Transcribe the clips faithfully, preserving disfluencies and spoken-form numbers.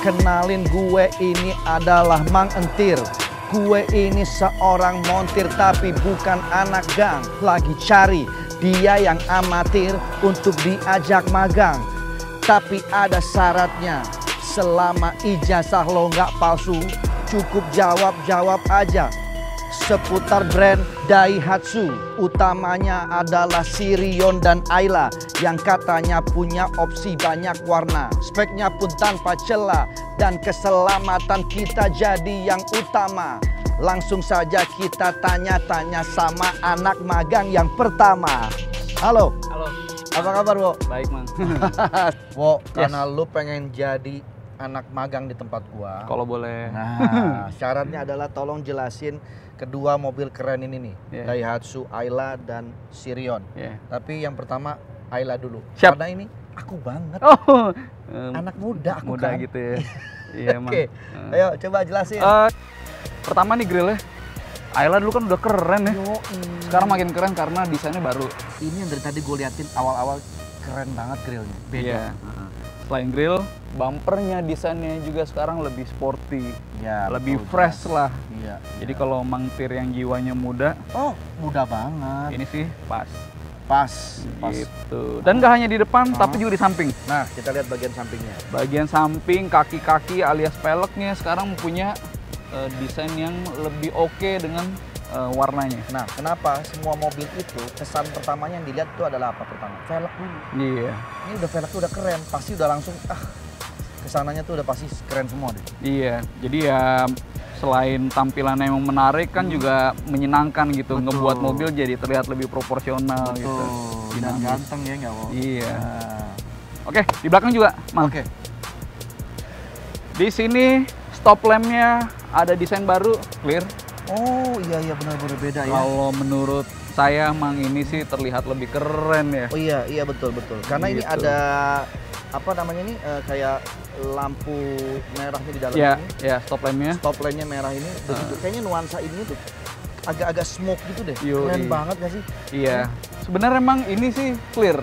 Kenalin, gue ini adalah Mang Ntir. Gue ini seorang montir tapi bukan anak gang. Lagi cari dia yang amatir untuk diajak magang. Tapi ada syaratnya, selama ijazah lo nggak palsu, cukup jawab-jawab aja seputar brand Daihatsu. Utamanya adalah Sirion dan Ayla yang katanya punya opsi banyak warna. Speknya pun tanpa celah dan keselamatan kita jadi yang utama. Langsung saja kita tanya-tanya sama anak magang yang pertama. Halo. Halo. Apa kabar, Wo? Baik, Mang. Wo, karena yes. Lu pengen jadi anak magang di tempat gua. Kalau boleh. Nah, syaratnya adalah tolong jelasin kedua mobil keren ini nih, yeah. Daihatsu Ayla dan Sirion. Yeah. Tapi yang pertama Ayla dulu. Siap. Karena ini aku banget. Oh, um, anak muda aku muda kan. Gitu ya. Iya, Mang. Oke. Okay. Ayo coba jelasin. Uh, pertama nih grillnya. Ayla dulu kan udah keren ya. Yo, mm. Sekarang makin keren karena desainnya baru. Ini yang dari tadi gue liatin awal-awal keren banget grillnya. Beda. Yeah. Uh-huh. Selain grill, bumpernya desainnya juga sekarang lebih sporty, ya, lebih betul, fresh jelas. Lah. Ya, jadi ya. Kalau Mang Ntir yang jiwanya muda, oh muda banget. Ini sih pas, pas, pas. Gitu. Dan nggak hanya di depan, oh. tapi juga di samping. Nah, kita lihat bagian sampingnya. Bagian samping, kaki-kaki alias peleknya sekarang punya uh, desain yang lebih oke okay dengan uh, warnanya. Nah, kenapa semua mobil itu kesan pertamanya yang dilihat itu adalah apa pertama? Velg dulu. Iya. Ini udah velg tuh udah keren, pasti udah langsung ah. Kesananya tuh udah pasti keren semua deh. Iya, jadi ya selain tampilannya yang menarik kan hmm. juga menyenangkan gitu. Betul. Ngebuat mobil jadi terlihat lebih proporsional. Betul. Gitu. Dan dinamis. Ganteng ya nggak mau. Iya. Nah. Oke, di belakang juga, Mang. Oke. Di sini stop lampnya ada desain baru, clear. Oh iya iya benar-benar beda. Kalau ya. Kalau menurut saya Mang ini sih terlihat lebih keren ya. Oh iya iya betul betul. Karena gitu. Ini ada apa namanya ini uh, kayak lampu merahnya di dalam yeah, ini. Iya, yeah, stop lampnya. Stop lampnya merah ini. Uh. Itu kayaknya nuansa ini tuh agak-agak smoke gitu deh. Yo, keren iya. banget gak sih? Iya. Yeah. Sebenarnya emang ini sih clear.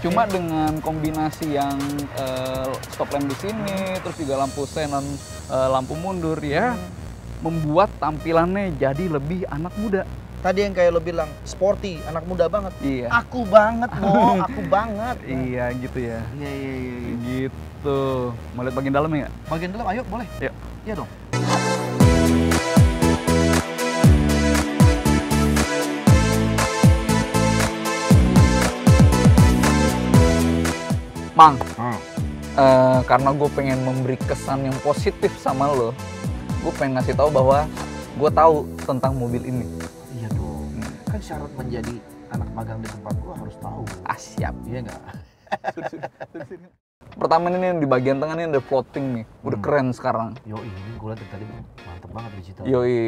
Cuma yeah. dengan kombinasi yang uh, stop lamp di sini, hmm. terus juga lampu xenon, uh, lampu mundur ya, hmm. membuat tampilannya jadi lebih anak muda. Tadi yang kayak lo bilang, sporty, anak muda banget. Iya. Aku banget, Bo. Aku banget. Iya, gitu ya. Iya, iya, iya. Gitu. Mau lihat bagian dalam ya? Bagian dalam, ayo boleh. Yuk. Iya dong. Mang, hmm. uh, karena gue pengen memberi kesan yang positif sama lo, gue pengen ngasih tahu bahwa gue tahu tentang mobil ini. Kan syarat menjadi anak magang di tempat gua harus tahu. Ah siap, iya nggak? Pertama ini yang di bagian tengah ini ada floating nih, udah hmm. keren sekarang. Yoi, ini gue lihat tadi mantep banget digital. Yoi,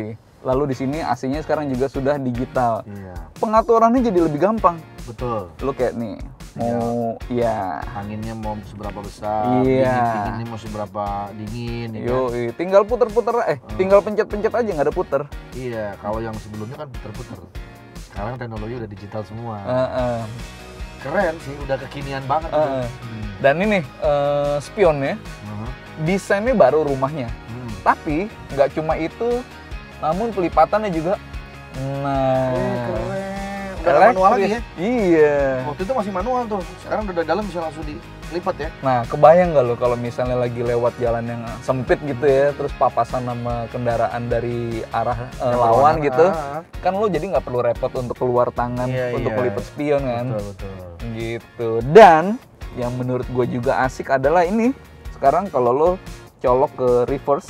lalu di sini A C-nya sekarang juga sudah digital. Iya. Pengaturannya jadi lebih gampang. Betul. Lo kayak nih, mau ya. ya. Anginnya mau seberapa besar? Iya. Dinginnya mau seberapa dingin? Ya yoi, kan? Tinggal puter-puter eh, hmm. tinggal pencet-pencet aja nggak ada puter. Iya, kalau yang sebelumnya kan puter-puter. Sekarang teknologi udah digital semua. Uh, uh. Keren sih, udah kekinian banget. Uh, uh. Hmm. Dan ini uh, spionnya, uh-huh. desainnya baru rumahnya. Hmm. Tapi nggak cuma itu, namun pelipatannya juga. Nah, oh, keren. Udah ada manual lagi ya? Iya. Waktu itu masih manual tuh. Sekarang udah dalam bisa langsung dilipat ya. Nah, kebayang nggak lo kalau misalnya lagi lewat jalan yang sempit gitu ya, terus papasan sama kendaraan dari arah uh, lawan gitu. Kan lo jadi nggak perlu repot untuk keluar tangan yeah, untuk yeah. melipat spion kan, betul, betul. Gitu. Dan yang menurut gue juga asik adalah ini sekarang kalau lo colok ke reverse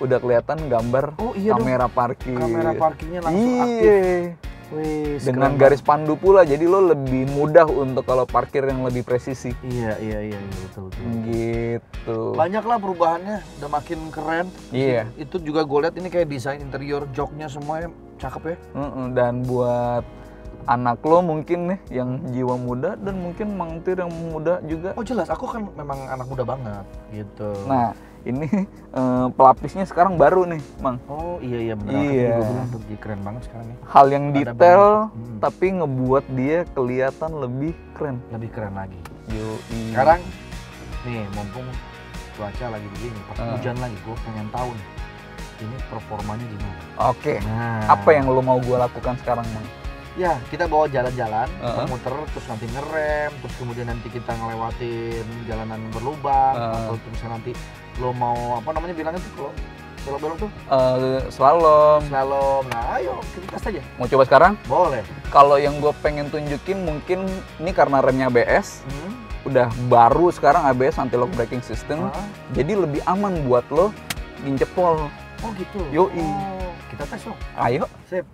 udah kelihatan gambar oh, iya kamera dong. Parkir. Kamera parkirnya langsung Iye. Aktif. Wih, dengan garis pandu pula, jadi lo lebih mudah untuk kalau parkir yang lebih presisi. Iya iya iya, iya betul betul. Gitu. Banyaklah perubahannya, udah makin keren. Iya. Itu juga gue lihat ini kayak desain interior joknya semuanya cakep ya. Mm-mm, dan buat anak lo mungkin nih yang jiwa muda dan mungkin Mang Ntir yang muda juga. Oh jelas, aku kan memang anak muda banget gitu. Nah ini uh, pelapisnya sekarang baru nih, Mang. Oh iya iya benar. Iya. Aku juga keren banget sekarang nih. Hal yang ada detail hmm. tapi ngebuat dia kelihatan lebih keren. Lebih keren lagi. Yo. Sekarang nih mumpung cuaca lagi begini, pas uh. hujan lagi, gue pengen tahu nih ini performanya gimana. Oke. Okay. Nah. Apa yang lo mau gue lakukan sekarang, Mang? Ya, kita bawa jalan-jalan, uh-huh. kita muter, terus nanti ngerem, terus kemudian nanti kita ngelewatin jalanan berlubang, uh. atau terus nanti lo mau, apa namanya bilangnya tuh kalau belok-belok tuh? Uh, slalom. Slalom, nah ayo kita tes aja. Mau coba sekarang? Boleh. Kalau yang gue pengen tunjukin mungkin ini karena remnya A B S, hmm. udah baru sekarang A B S, anti-lock hmm. braking system, uh. jadi lebih aman buat lo nginjek pol. Oh gitu? Yoi. Oh, kita tes lo. Ayo. Sip.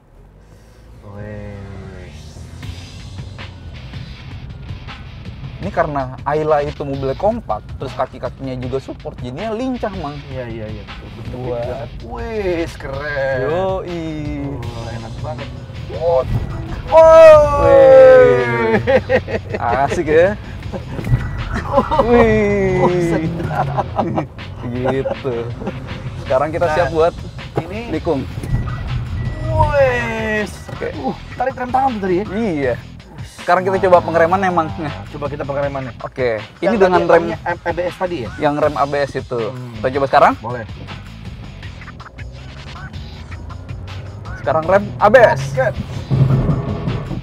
Wee. Ini karena Ayla itu mobilnya kompak, terus kaki-kakinya juga support, jadinya lincah, Mang. Iya iya iya. Buat. Wih, keren. Yoi. Oh, enak banget. Wow. Oh. Asik ya. Wih. Gitu. Sekarang kita nah, siap buat ini tikung. Wes. Okay. Uh, tarik rem tangan tadi ya? Iya. Sekarang kita nah. coba pengereman emang. Coba kita pengeremannya. Oke. Okay. Ini dengan remnya A B S tadi ya? Yang rem A B S itu. Hmm. Kita coba sekarang? Boleh. Sekarang rem A B S. Basket.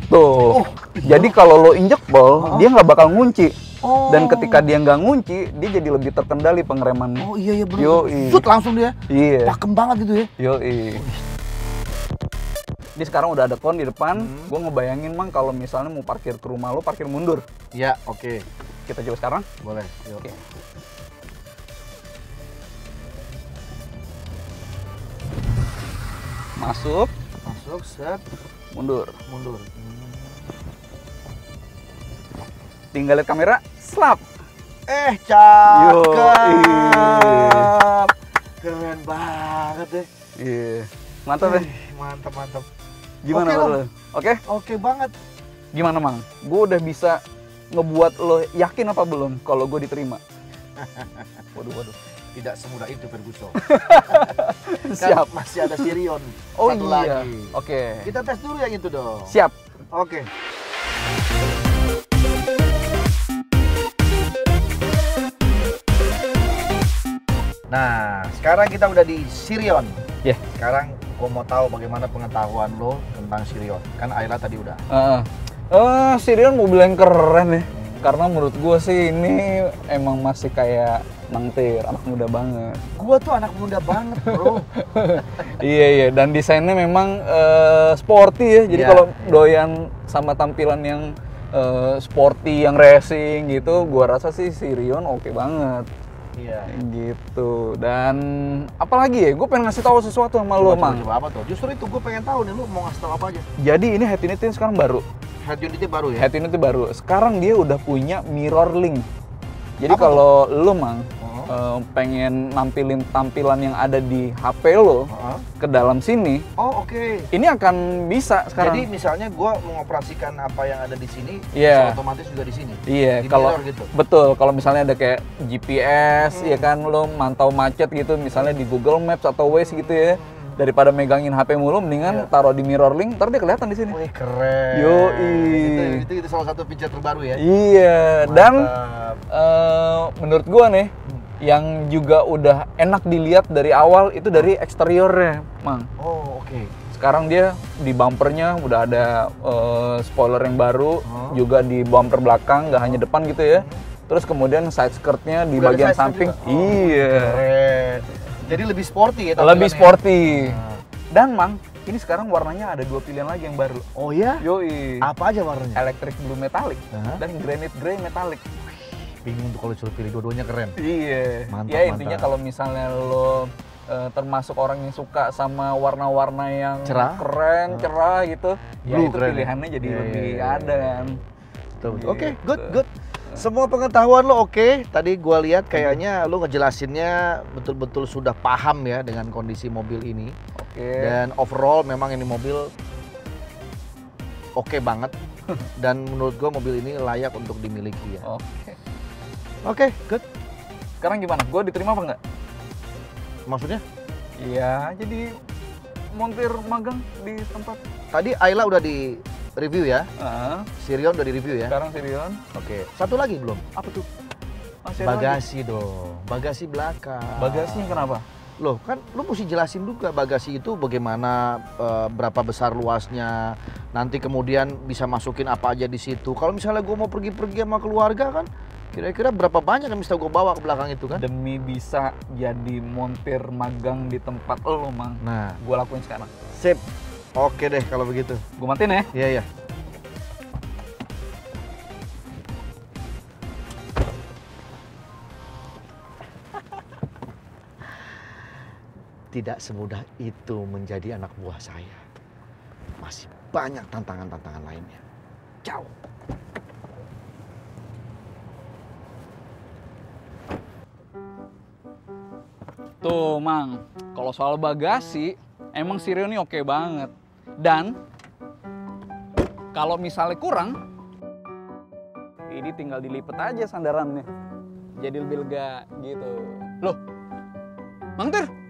Tuh. Oh. Jadi kalau lo injek bol, oh. dia nggak bakal ngunci. Oh. Dan ketika dia nggak ngunci, dia jadi lebih terkendali pengeremannya. Oh iya iya benar. Shoot langsung dia. Iya. Pakem banget gitu ya. Yoi. Jadi sekarang udah ada kon di depan, hmm. gue ngebayangin, Mang, kalau misalnya mau parkir ke rumah lo, parkir mundur. Iya, oke. Okay. Kita coba sekarang? Boleh, yuk. Okay. Masuk. Masuk, set. Mundur. Mundur. Hmm. Tinggal lihat kamera, slap. Eh, cakep. Keren banget deh. Iya. Mantap deh. Mantap, mantap. Gimana lo? Oke? Oke okay? okay banget. Gimana, Mang? Gue udah bisa ngebuat lo yakin apa belum kalau gue diterima? Waduh, waduh. Tidak semudah itu, Ferguson. Siap. Kan masih ada Sirion. Oh satu iya. lagi. Oke. Okay. Kita tes dulu yang itu dong. Siap. Oke. Okay. Nah, sekarang kita udah di Sirion. Ya. Yeah. Sekarang gue mau tahu bagaimana pengetahuan lo tentang Sirion. Kan Ayla tadi udah. Uh, uh, Sirion mobil yang keren ya. Karena menurut gue sih ini emang masih kayak Mang Ntir, anak muda banget. Gue tuh anak muda banget, bro. Iya iya. Dan desainnya memang uh, sporty ya. Jadi yeah. kalau doyan sama tampilan yang uh, sporty, yang racing gitu, gue rasa sih Sirion oke okay banget. Iya. Gitu. Dan apalagi ya, gue pengen ngasih tahu sesuatu sama lo, Mang. Coba apa tuh? Justru itu gue pengen tahu nih, lo mau ngasih tahu apa aja? Jadi ini head unitnya sekarang baru. Head unitnya baru ya? Head unitnya baru. Sekarang dia udah punya mirror link. Jadi kalau lo, Mang, uh-huh. uh, pengen nampilin tampilan yang ada di H P lo uh-huh. ke dalam sini. Oh oke. Okay. Ini akan bisa sekarang. Jadi misalnya gue mengoperasikan apa yang ada di sini, yeah. otomatis juga di sini. Iya. Yeah. Kalau gitu. Betul. Kalau misalnya ada kayak G P S, hmm. ya kan lo mantau macet gitu, misalnya di Google Maps atau Waze gitu ya. Daripada megangin H P mulu, mendingan yeah. taruh di mirror link, ntar dia kelihatan di sini. Wih keren. Yoi. Itu, itu, itu salah satu feature terbaru ya. Iya. Mantap. Dan uh, menurut gua nih, hmm. yang juga udah enak dilihat dari awal itu dari eksteriornya, Mang. Oh oke. Okay. Sekarang dia di bumpernya udah ada uh, spoiler yang baru, hmm. juga di bumper belakang, nggak hanya depan gitu ya. Hmm. Terus kemudian side skirtnya di udah bagian samping. Oh, iya. Keren. Jadi lebih sporty ya? Lebih sporty. Nah. Dan, Mang, ini sekarang warnanya ada dua pilihan lagi yang baru. Oh ya? Yoi. Apa aja warnanya? Electric Blue Metallic uh-huh. dan Granite Grey Metallic. Bingung tuh kalau disuruh pilih, dua-duanya keren. Iya. Mantap, ya intinya kalau misalnya lo eh, termasuk orang yang suka sama warna-warna yang cerah? keren, uh. cerah gitu, Blue, ya itu keren. Pilihannya jadi yeah, lebih yeah, yeah. ada kan. Oke, okay, good, good. Semua pengetahuan lo oke, okay. Tadi gue lihat kayaknya lo ngejelasinnya betul-betul sudah paham ya dengan kondisi mobil ini. Oke. Okay. Dan overall memang ini mobil oke okay banget. Dan menurut gue mobil ini layak untuk dimiliki ya. Oke. Okay. Oke, okay, good. Sekarang gimana? Gue diterima apa enggak? Maksudnya? Iya, jadi montir magang di tempat. Tadi Ayla udah di review ya? Uh-huh. Sirion udah di review ya? Sekarang Sirion. Oke. Satu lagi belum? Apa tuh? Masih bagasi lagi dong. Bagasi belakang. Bagasinya kenapa? Loh, kan lu mesti jelasin juga bagasi itu bagaimana, e, berapa besar luasnya, nanti kemudian bisa masukin apa aja di situ. Kalau misalnya gue mau pergi-pergi sama keluarga kan, kira-kira berapa banyak yang bisa gue bawa ke belakang itu kan? Demi bisa jadi montir magang di tempat lo, Mang. Nah, gue lakuin sekarang. Sip. Oke deh kalau begitu. Gue matiin ya? Iya, iya. Tidak semudah itu menjadi anak buah saya. Masih banyak tantangan-tantangan lainnya. Ciao. Tuh, Mang. Kalau soal bagasi, emang Sirion ini oke banget. Dan kalau misalnya kurang, ini tinggal dilipat aja sandarannya. Jadi lebih lega gitu. Loh, Mang Ntir.